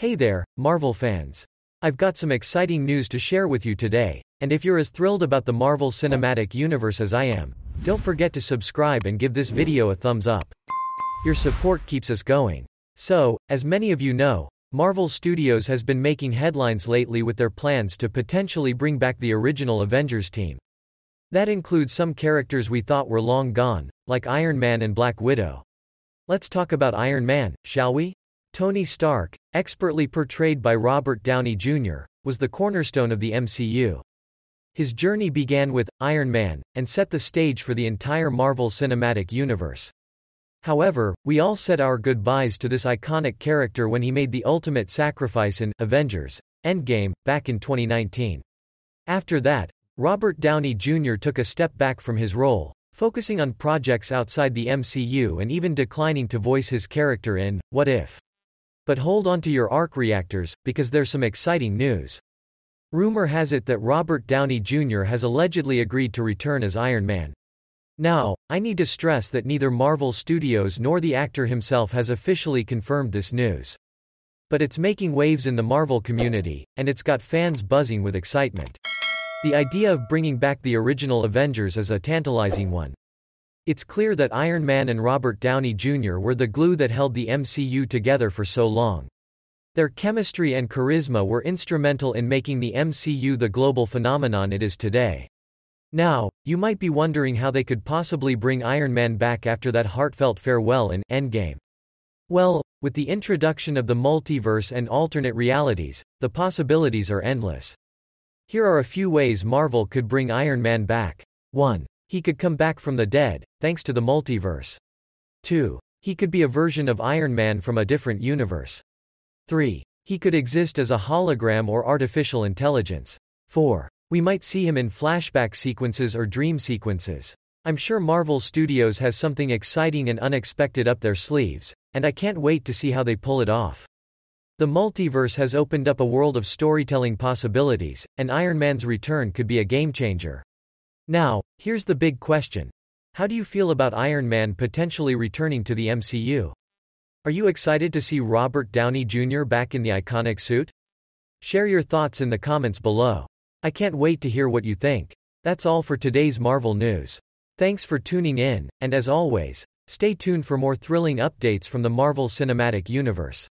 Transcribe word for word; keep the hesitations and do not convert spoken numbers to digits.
Hey there, Marvel fans. I've got some exciting news to share with you today, and if you're as thrilled about the Marvel Cinematic Universe as I am, don't forget to subscribe and give this video a thumbs up. Your support keeps us going. So, as many of you know, Marvel Studios has been making headlines lately with their plans to potentially bring back the original Avengers team. That includes some characters we thought were long gone, like Iron Man and Black Widow. Let's talk about Iron Man, shall we? Tony Stark, expertly portrayed by Robert Downey Junior, was the cornerstone of the M C U. His journey began with Iron Man and set the stage for the entire Marvel Cinematic Universe. However, we all said our goodbyes to this iconic character when he made the ultimate sacrifice in Avengers: Endgame back in twenty nineteen. After that, Robert Downey Junior took a step back from his role, focusing on projects outside the M C U and even declining to voice his character in What If? But hold on to your arc reactors, because there's some exciting news. Rumor has it that Robert Downey Junior has allegedly agreed to return as Iron Man. Now, I need to stress that neither Marvel Studios nor the actor himself has officially confirmed this news. But it's making waves in the Marvel community, and it's got fans buzzing with excitement. The idea of bringing back the original Avengers is a tantalizing one. It's clear that Iron Man and Robert Downey Junior were the glue that held the M C U together for so long. Their chemistry and charisma were instrumental in making the M C U the global phenomenon it is today. Now, you might be wondering how they could possibly bring Iron Man back after that heartfelt farewell in Endgame. Well, with the introduction of the multiverse and alternate realities, the possibilities are endless. Here are a few ways Marvel could bring Iron Man back. one. He could come back from the dead, thanks to the multiverse. two. He could be a version of Iron Man from a different universe. three. He could exist as a hologram or artificial intelligence. four. We might see him in flashback sequences or dream sequences. I'm sure Marvel Studios has something exciting and unexpected up their sleeves, and I can't wait to see how they pull it off. The multiverse has opened up a world of storytelling possibilities, and Iron Man's return could be a game changer. Now, here's the big question. How do you feel about Iron Man potentially returning to the M C U? Are you excited to see Robert Downey Junior back in the iconic suit? Share your thoughts in the comments below. I can't wait to hear what you think. That's all for today's Marvel news. Thanks for tuning in, and as always, stay tuned for more thrilling updates from the Marvel Cinematic Universe.